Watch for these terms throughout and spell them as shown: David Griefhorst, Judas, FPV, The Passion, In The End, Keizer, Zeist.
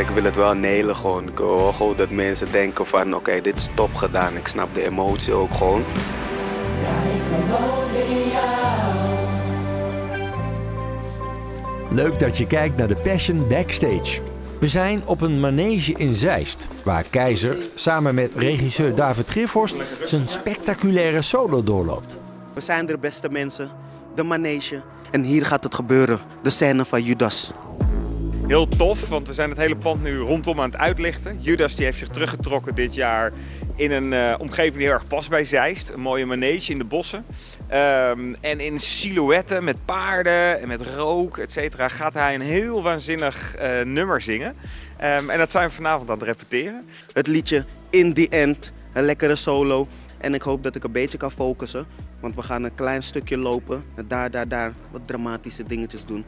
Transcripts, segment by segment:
Ik wil het wel nelen gewoon. Ik wil gewoon dat mensen denken van oké, dit is top gedaan. Ik snap de emotie ook gewoon. Leuk dat je kijkt naar The Passion Backstage. We zijn op een manege in Zeist, waar Keizer samen met regisseur David Griefhorst zijn spectaculaire solo doorloopt. We zijn er, beste mensen, de manege. En hier gaat het gebeuren, de scène van Judas. Heel tof, want we zijn het hele pand nu rondom aan het uitlichten. Judas die heeft zich teruggetrokken dit jaar in een omgeving die heel erg past bij Zeist. Een mooie manege in de bossen. En in silhouetten met paarden en met rook, etc. gaat hij een heel waanzinnig nummer zingen. En dat zijn we vanavond aan het repeteren. Het liedje In The End, een lekkere solo. En ik hoop dat ik een beetje kan focussen. Want we gaan een klein stukje lopen en daar wat dramatische dingetjes doen.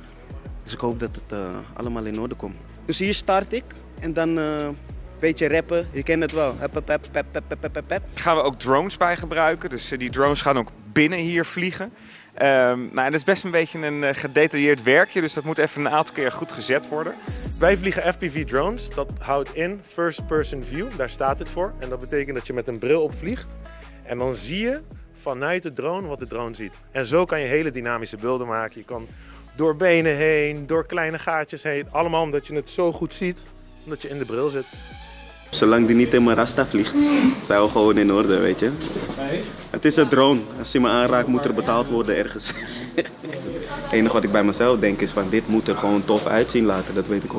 Dus ik hoop dat het allemaal in orde komt. Dus hier start ik en dan een beetje rappen. Je kent het wel. Hep, hep, hep, hep, hep, hep, hep, hep. Daar gaan we ook drones bij gebruiken. Dus die drones gaan ook binnen hier vliegen. Nou, dat is best een beetje een gedetailleerd werkje. Dus dat moet even een aantal keer goed gezet worden. Wij vliegen FPV drones. Dat houdt in first person view. Daar staat het voor. En dat betekent dat je met een bril op vliegt. En dan zie je vanuit de drone wat de drone ziet. En zo kan je hele dynamische beelden maken. Je kan door benen heen, door kleine gaatjes heen. Allemaal omdat je het zo goed ziet, omdat je in de bril zit. Zolang die niet in mijn rasta vliegt, zijn we gewoon in orde, weet je. Het is een drone. Als hij me aanraakt, moet er betaald worden ergens. Het enige wat ik bij mezelf denk is van dit moet er gewoon tof uitzien later. Dat weet ik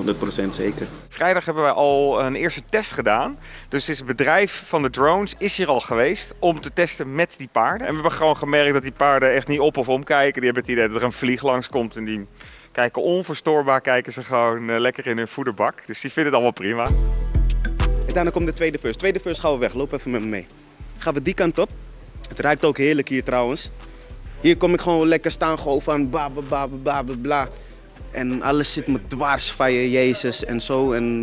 100% zeker. Vrijdag hebben wij al een eerste test gedaan. Dus het bedrijf van de drones is hier al geweest om te testen met die paarden. En we hebben gewoon gemerkt dat die paarden echt niet op of omkijken. Die hebben het idee dat er een vlieg langskomt en die kijken onverstoorbaar. Kijken ze gewoon lekker in hun voederbak. Dus die vinden het allemaal prima. En daarna komt de tweede first. Tweede first gaan we weg. Loop even met me mee. Gaan we die kant op. Het ruikt ook heerlijk hier trouwens. Hier kom ik gewoon lekker staan, gewoon van bla bla bla bla bla. En alles zit me dwars van je, Jezus en zo. En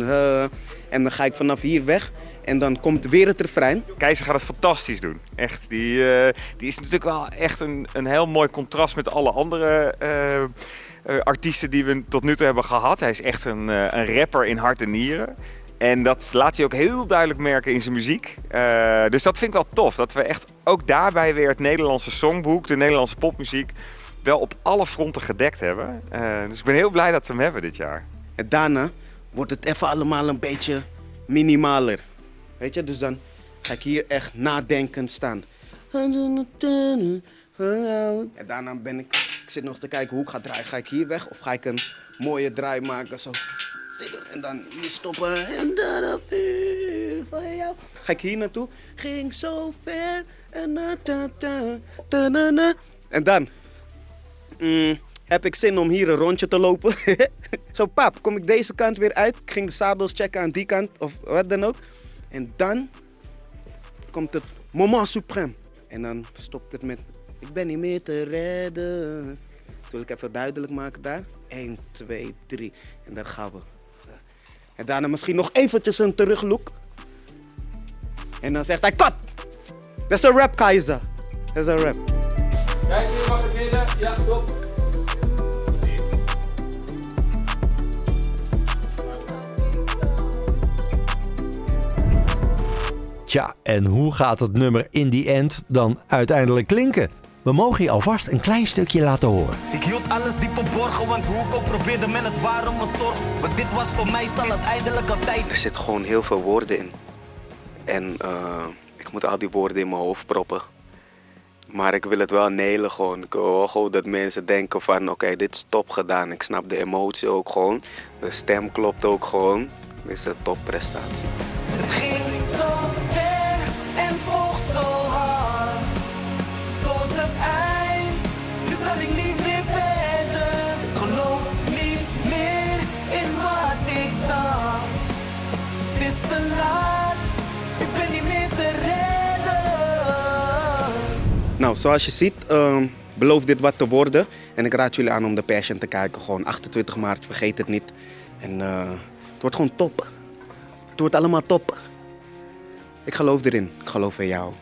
dan ga ik vanaf hier weg en dan komt weer het refrein. Keizer gaat het fantastisch doen. Echt, die is natuurlijk wel echt een heel mooi contrast met alle andere artiesten die we tot nu toe hebben gehad. Hij is echt een rapper in hart en nieren. En dat laat hij ook heel duidelijk merken in zijn muziek. Dus dat vind ik wel tof. Dat we echt ook daarbij weer het Nederlandse songboek, de Nederlandse popmuziek, wel op alle fronten gedekt hebben. Dus ik ben heel blij dat we hem hebben dit jaar. En daarna wordt het even allemaal een beetje minimaler. Weet je, dus dan ga ik hier echt nadenkend staan. En daarna ben ik zit nog te kijken hoe ik ga draaien. Ga ik hier weg of ga ik een mooie draai maken zo? En dan hier stoppen en dat op vuur van jou. Ga ik hier naartoe? Ging zo ver en na ta ta ta na na. En dan heb ik zin om hier een rondje te lopen. Zo pap, kom ik deze kant weer uit. Ik ging de zadels checken aan die kant of wat dan ook. En dan komt het moment suprême. En dan stopt het met ik ben niet meer te redden. Dat wil ik even duidelijk maken daar. 1, 2, 3. En daar gaan we. En daarna misschien nog eventjes een teruglook. En dan zegt hij, cut! Dat is een rap, Keizer. Dat is een rap. Kijk, hier mag ik binnen. Ja, top. Tja, en hoe gaat het nummer In The End dan uiteindelijk klinken? We mogen je alvast een klein stukje laten horen. Ik hield alles diep verborgen, want hoe ik ook probeerde men het waar om mijn zorg. Want dit was voor mij zal het eindelijk altijd. Er zit gewoon heel veel woorden in. En ik moet al die woorden in mijn hoofd proppen. Maar ik wil het wel nelen gewoon. Ik wil gewoon dat mensen denken van oké, dit is top gedaan. Ik snap de emotie ook gewoon. De stem klopt ook gewoon. Dit is een topprestatie. Het ging zo ver en het volg zo hard. Tot het eind, nu kan ik niet meer verder. Geloof niet meer in wat ik dacht. Het is te laat, ik ben niet meer te redden. Nou, zoals je ziet, belooft dit wat te worden. En ik raad jullie aan om de Passion te kijken. Gewoon 28 maart, vergeet het niet. En het wordt gewoon top. Het wordt allemaal top. Ik geloof erin. Ik geloof in jou.